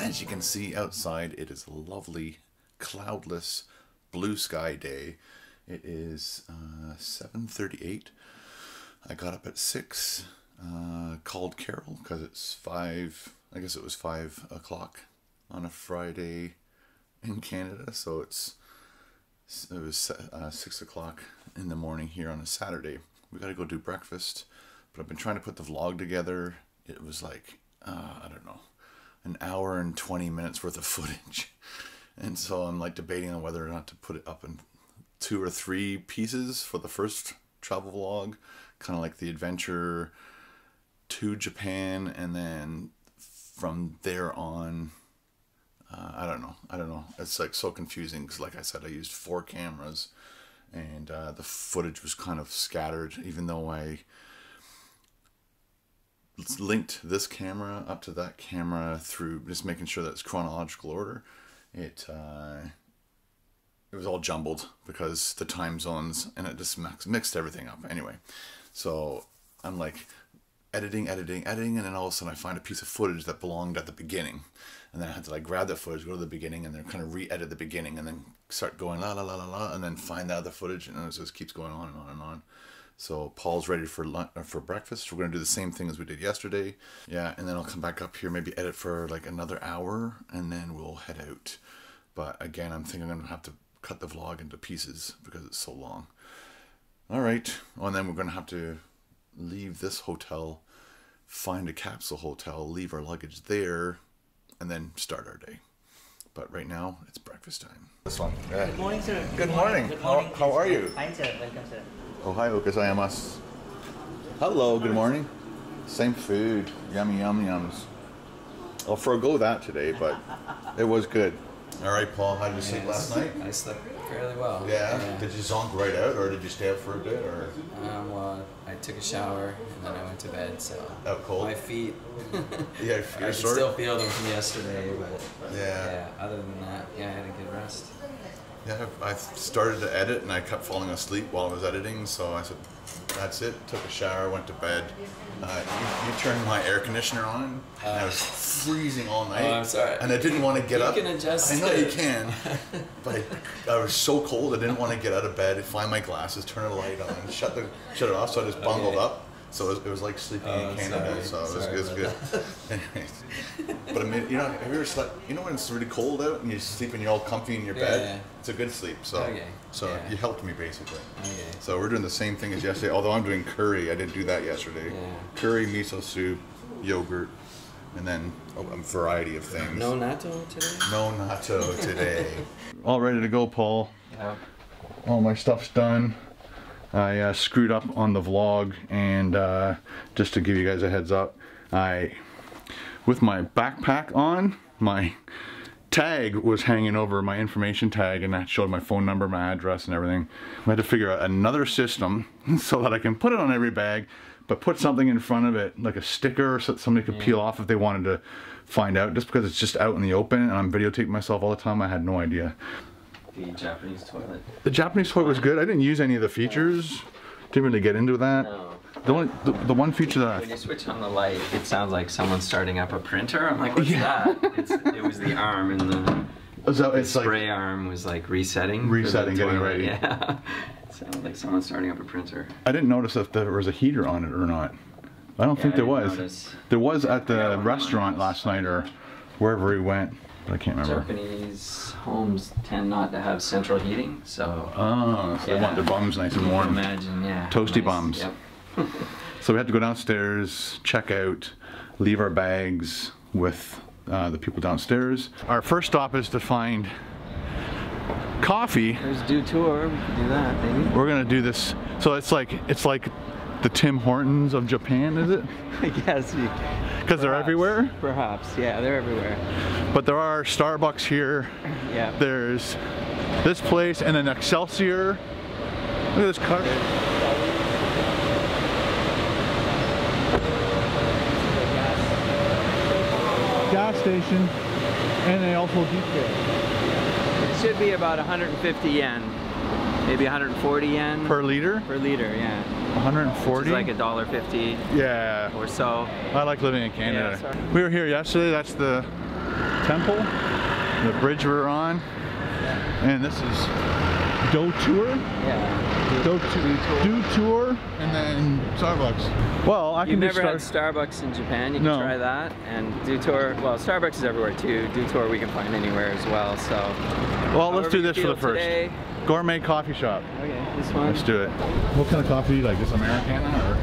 As you can see outside, it is a lovely, cloudless, blue sky day. It is 7:38. I got up at 6, called Carol because it's 5, I guess it was 5 o'clock on a Friday in Canada, so it was 6 o'clock in the morning here on a Saturday. We gotta go do breakfast, but I've been trying to put the vlog together. It was like, I don't know, an hour and 20 minutes worth of footage, and so I'm like debating on whether or not to put it up in 2 or 3 pieces for the first travel vlog, kind of like the adventure to Japan, and then from there on, I don't know, it's like so confusing because, like I said, I used 4 cameras and the footage was kind of scattered, even though I linked this camera up to that camera through just making sure that it's chronological order. It was all jumbled because the time zones, and it just mixed everything up. Anyway, so I'm like editing, and then all of a sudden I find a piece of footage that belonged at the beginning, and then I had to like grab that footage, go to the beginning, and then kind of re-edit the beginning, and then start going la la la la la, and then find that other footage, and it just keeps going on and on and on. So Paul's ready for lunch, for breakfast. We're gonna do the same thing as we did yesterday. Yeah, and then I'll come back up here, maybe edit for like another hour, and then we'll head out. But again, I'm thinking I'm gonna have to cut the vlog into pieces because it's so long. All right, well, and then we're gonna have to leave this hotel, find a capsule hotel, leave our luggage there, and then start our day. But right now, it's breakfast time. This one. Yeah. Good morning, sir. Good morning. Good morning. How are you? Fine, sir. Welcome, sir. Ohayo gozaimasu. Hello, good morning. Same food. Yummy, yum, yums. I'll forego that today, but it was good. All right, Paul, how did you sleep last night? I slept fairly well. Yeah? Did you zonk right out, or did you stay up for a bit? Or? Well, I took a shower, and then I went to bed, so... Oh, cold? My feet... yeah, I can still feel them from yesterday, but... Yeah. Other than that, yeah, I had a good rest. Yeah, I started to edit, and I kept falling asleep while I was editing, so I said, that's it. Took a shower, went to bed. You turned my air conditioner on, and I was freezing all night. Oh, I'm sorry. And I didn't want to get up. You can adjust. I know you can, but I was so cold. I didn't want to get out of bed, find my glasses, turn a light on, and shut it off. So I just bungled up. So it was like sleeping in Canada. Sorry. So it was good. Anyways, but I mean, you know, have you ever slept? You know, when it's really cold out and you're sleeping, you're all comfy in your bed. Yeah. It's a good sleep. So, you helped me basically. Okay. So we're doing the same thing as yesterday. Although I'm doing curry, I didn't do that yesterday. Yeah. Curry, miso soup, yogurt, and then a variety of things. No natto today. No natto today. All ready to go, Paul. Yeah. All my stuff's done. I screwed up on the vlog, and just to give you guys a heads up, with my backpack on, my tag was hanging over, my information tag, and that showed my phone number, my address, and everything. I had to figure out another system so that I can put it on every bag, but put something in front of it, like a sticker, so that somebody could peel off if they wanted to find out. Just because it's just out in the open, and I'm videotaping myself all the time, I had no idea. The Japanese toilet. The Japanese toilet was good. I didn't use any of the features. Didn't really get into that. No. The one feature that... When you switch on the light, it sounds like someone's starting up a printer. I'm like, what's that? It was the arm, and the spray like, arm was like resetting. Resetting, getting ready. Yeah. It sounded like someone's starting up a printer. I didn't notice if there was a heater on it or not. I don't think there was. Notice. There was at the restaurant last night or wherever we went. I can't remember. Japanese homes tend not to have central heating, so... Oh, so they want their bums nice and warm. Imagine, yeah. Toasty nice. Bums. Yep. So we had to go downstairs, check out, leave our bags with the people downstairs. Our first stop is to find coffee. There's Doutor, we could do that, maybe. We're gonna do this, so it's like the Tim Hortons of Japan, is it? I guess. Because they're everywhere? Perhaps, yeah, they're everywhere. But there are Starbucks here. Yeah. There's this place and an Excelsior. Look at this car. Gas station. And they also detail. It should be about 150 yen. Maybe 140 yen. Per liter? Per liter, yeah. 140? Which is like $1.50. Yeah. Or so. I like living in Canada. Yeah, we were here yesterday. That's the temple, the bridge we're on, and this is Doutor. Yeah. Doutor, and then Starbucks. Well, I can do Starbucks in Japan. You can try that. And Doutor, well, Starbucks is everywhere too. Doutor we can find anywhere as well. So, well, let's do this for the first. Today. Gourmet coffee shop. Okay, this one. Let's do it. What kind of coffee do you like? This Americano?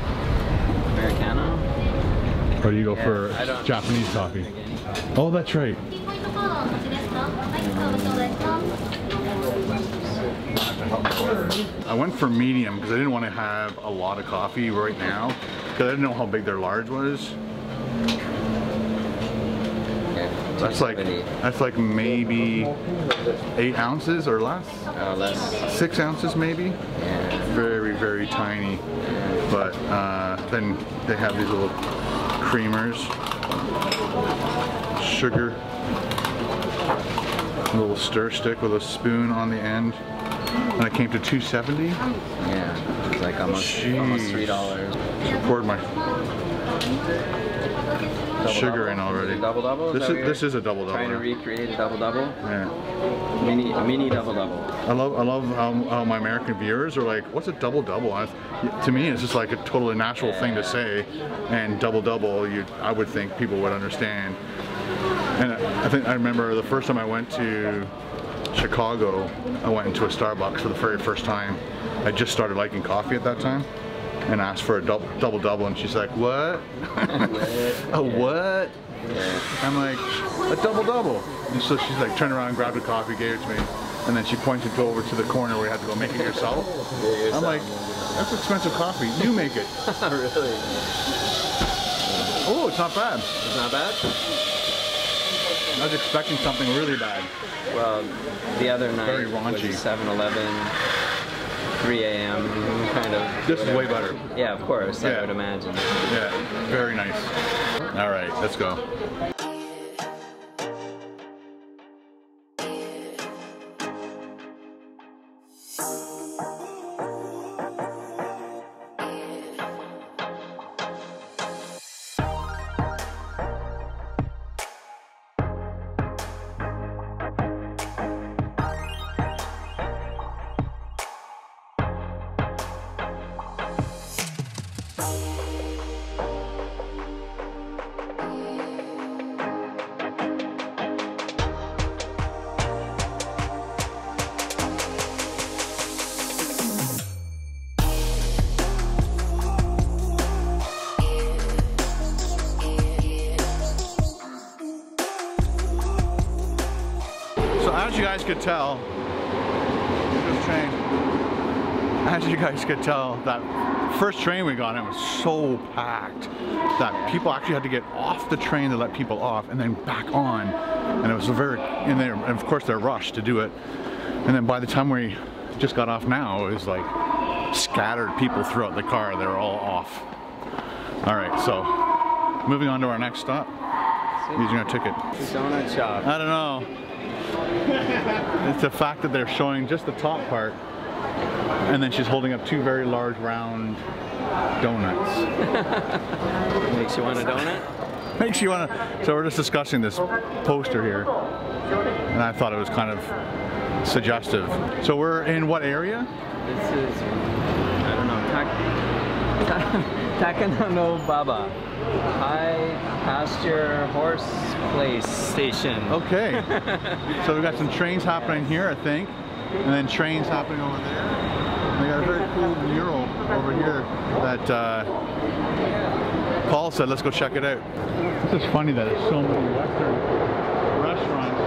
Or do you go for Japanese coffee? Oh, that's right. I went for medium because I didn't want to have a lot of coffee right now because I didn't know how big their large was. That's like maybe 8 ounces or less. Less. 6 ounces maybe. Yeah. Very, very tiny. But then they have these little creamers, sugar, a little stir stick with a spoon on the end. And I came to $2.70. Yeah, it's like almost $3. So I poured my sugar in already. Double double. This is a double double. Trying to recreate a double double. Yeah. A mini double double. I love how my American viewers are like, what's a double double? To me, it's just like a totally natural thing to say. And double double, I would think people would understand. And I remember the first time I went to Chicago, I went into a Starbucks for the very first time. I just started liking coffee at that time and asked for a double double and she's like, what? A what? I'm like, a double double. And so she's like, turned around, grabbed a coffee, gave it to me, and then she pointed over to the corner where you had to go make it yourself. I'm like, that's expensive coffee, you make it. Really? Oh, it's not bad. It's not bad? I was expecting something really bad. Well, the other night very raunchy. Was 7-Eleven, 3 a.m. kind of. This is way better. Yeah, of course, I would imagine. Yeah, very nice. All right, let's go. As you guys could tell, that first train we got in was so packed that people actually had to get off the train to let people off and then back on. And it was and of course they're rushed to do it. And then by the time we just got off now, it was like scattered people throughout the car. They were all off. All right, so moving on to our next stop, using our ticket. Donut shop. I don't know. It's the fact that they're showing just the top part and then she's holding up two very large round donuts. Makes you want a donut? Makes you want to. So we're just discussing this poster here and I thought it was kind of suggestive. So we're in what area? This is, I don't know, Takadono Baba. Hi. Pasture Horse Place Station. Okay. So we got some trains happening here, I think, and then trains happening over there. And they got a very cool mural over here that Paul said, let's go check it out. This is funny that there's so many Western restaurants.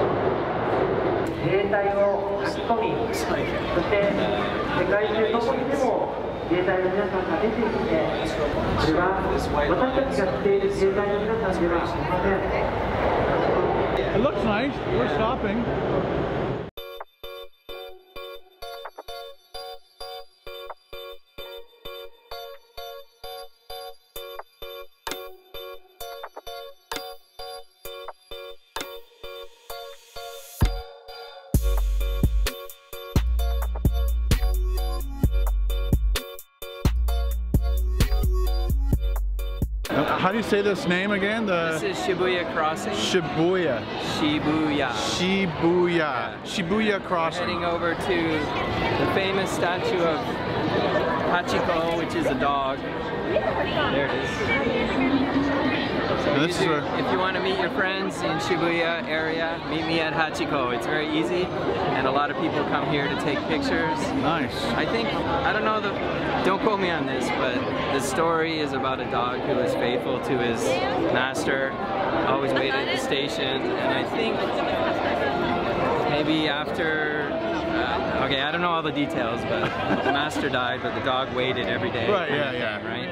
It looks nice. We're stopping. how do you say this name again? This is Shibuya Crossing. Shibuya. Shibuya. Shibuya. Yeah. Shibuya Crossing. We're heading over to the famous statue of Hachiko, which is a dog. There it is. So this is where... If you want to meet your friends in Shibuya area, meet me at Hachiko. It's very easy, and a lot of people come here to take pictures. Nice. I think, I don't know, don't quote me on this, but the story is about a dog who is faithful to his master, always waited at the station, and I think maybe after... okay, I don't know all the details, but the master died, but the dog waited every day. Right, yeah, yeah. Right?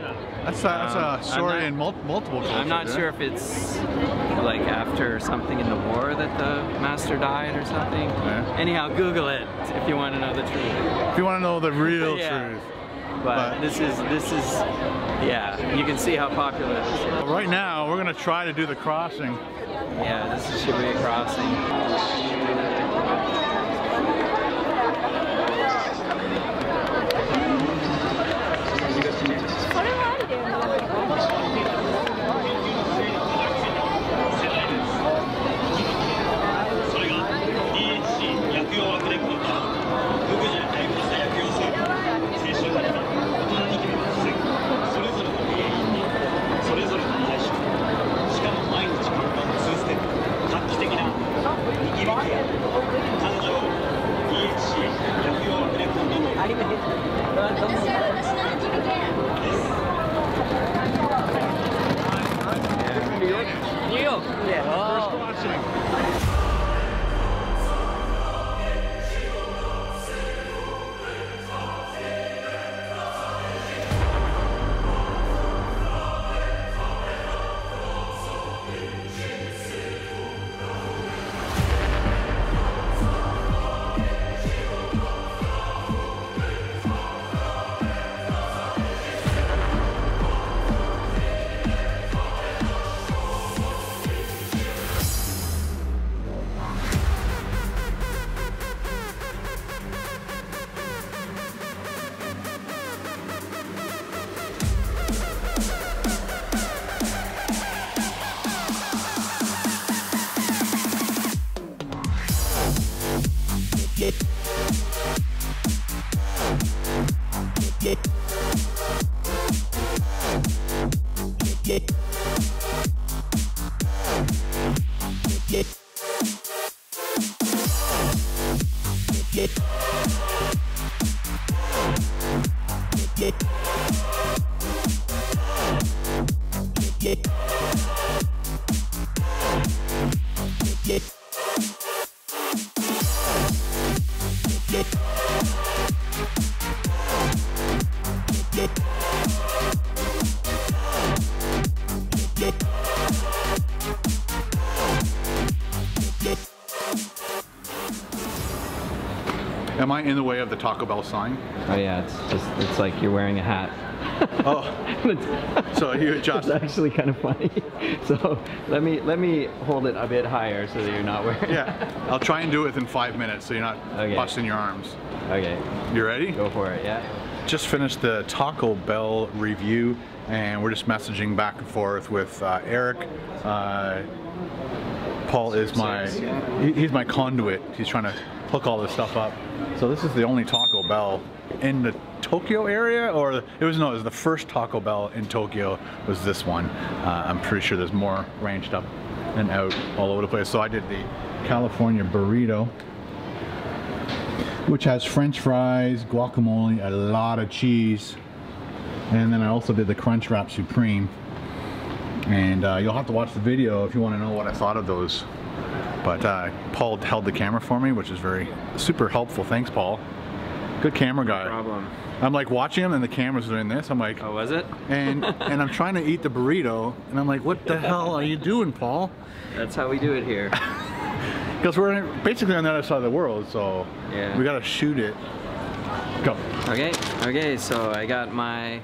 That's a story in multiple cultures. I'm not sure if it's like after something in the war that the master died or something. Yeah. Anyhow, Google it if you want to know the truth. If you want to know the real truth. But this is, yeah, you can see how popular it is. Right now, we're going to try to do the crossing. Yeah, this is Shibuya Crossing. Am I in the way of the Taco Bell sign? Oh yeah, it's like you're wearing a hat. Oh, so you adjust. It's actually kind of funny. So let me hold it a bit higher so that you're not wearing. Yeah, I'll try and do it within 5 minutes so you're not busting your arms. Okay. You ready? Go for it. Yeah. Just finished the Taco Bell review, and we're just messaging back and forth with Eric. Paul is he's my conduit. He's trying to hook all this stuff up. So this is the only Taco Bell in the Tokyo area, or it was the first Taco Bell in Tokyo was this one. I'm pretty sure there's more ranched up and out all over the place. So I did the California burrito, which has French fries, guacamole, a lot of cheese, and then I also did the Crunchwrap Supreme. And you'll have to watch the video if you want to know what I thought of those. But Paul held the camera for me, which is super helpful. Thanks, Paul. Good camera guy. No problem. I'm like watching him, and the camera's doing this. I'm like, oh, was it? And I'm trying to eat the burrito, and I'm like, what the hell are you doing, Paul? That's how we do it here. Because we're basically on the other side of the world, so yeah, we gotta shoot it. Go. Okay. So I got my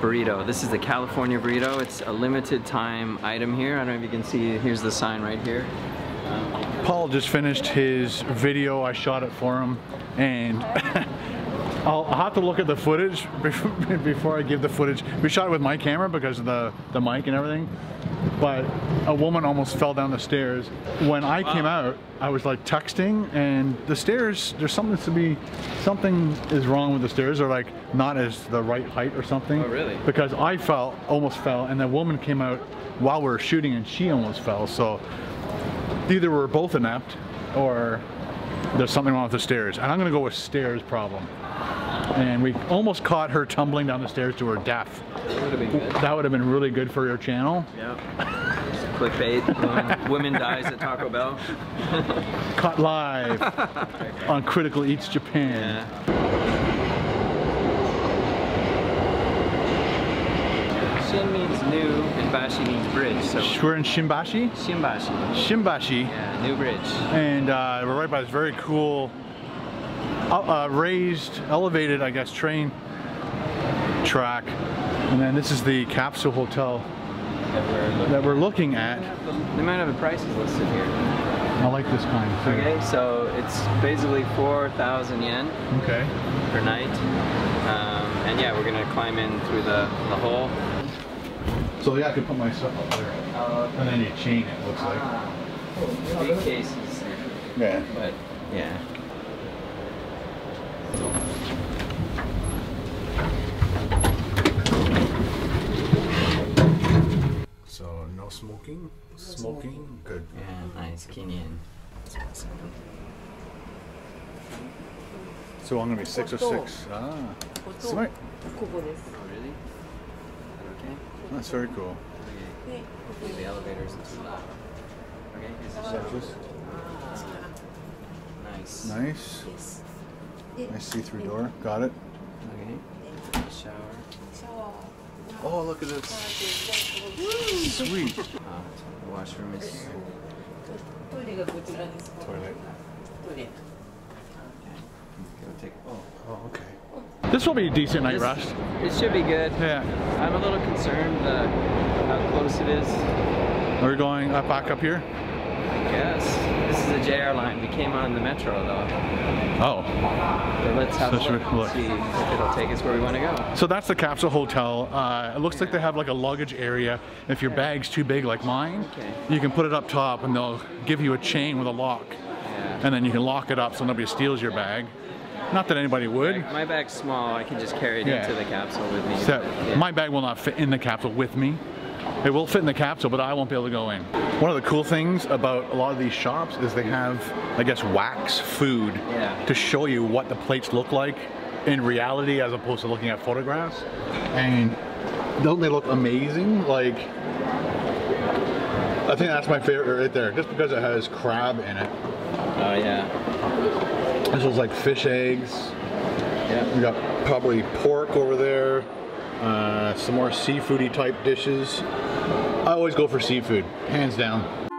burrito. This is the California burrito. It's a limited time item here. I don't know if you can see. Here's the sign right here. Paul just finished his video. I shot it for him, and I'll have to look at the footage before I give the footage. We shot it with my camera because of the mic and everything. But a woman almost fell down the stairs. When I came out, I was like texting, and the stairs, there's something to be, something is wrong with the stairs. They're like not as the right height or something. Oh, really? Because I fell, almost fell, and the woman came out while we were shooting and she almost fell. So either we're both inept or there's something wrong with the stairs. And I'm gonna go with stairs problem. And we almost caught her tumbling down the stairs to her death. That would have been good. That would have been really good for your channel. Yeah. Just clickbait. Women dies at Taco Bell. Caught live on Critical Eats Japan. Yeah. Shin means new and Bashi means bridge. So we're in Shinbashi? Shinbashi. Shinbashi. Yeah, new bridge. And we're right by this very cool raised, elevated, I guess, train track. And then this is the capsule hotel that we're looking at. They might have the prices listed here. I like this kind too. Okay, so it's basically 4,000 yen okay. per night. And yeah, we're gonna climb in through the hole. So yeah, I can put my stuff up there. And then you chain it, looks like. Cases. Yeah. But yeah. So no smoking? Smoking? Good. Yeah, nice. Kenyan. So I'm going to be 6 or 6. Ah. Smart. Really? Okay. That's very cool. Okay. The elevators and stuff. Okay. Nice. Nice. Yes. Nice see-through door. Got it. Okay. Shower. Oh, look at this. Sweet. The washroom is here. Toilet. Okay. Go take. Oh, okay. This will be a decent night rest. It should be good. Yeah. I'm a little concerned how close it is. Are we going back up here? Yes. This is a JR line. We came on the metro though. Oh. So let's have a look. See if it'll take us where we want to go. So that's the capsule hotel. It looks like they have like a luggage area. If your bag's too big like mine, you can put it up top and they'll give you a chain with a lock. Yeah. And then you can lock it up so nobody steals your bag. Not that anybody would. My bag's small. I can just carry it into the capsule with me. So my bag will not fit in the capsule with me. It will fit in the capsule, but I won't be able to go in. One of the cool things about a lot of these shops is they have, I guess, wax food to show you what the plates look like in reality as opposed to looking at photographs. And don't they look amazing? Like, I think that's my favorite right there, just because it has crab in it. Oh, yeah. This was like fish eggs. Yeah. We got probably pork over there. Some more seafoody type dishes. I always go for seafood, hands down.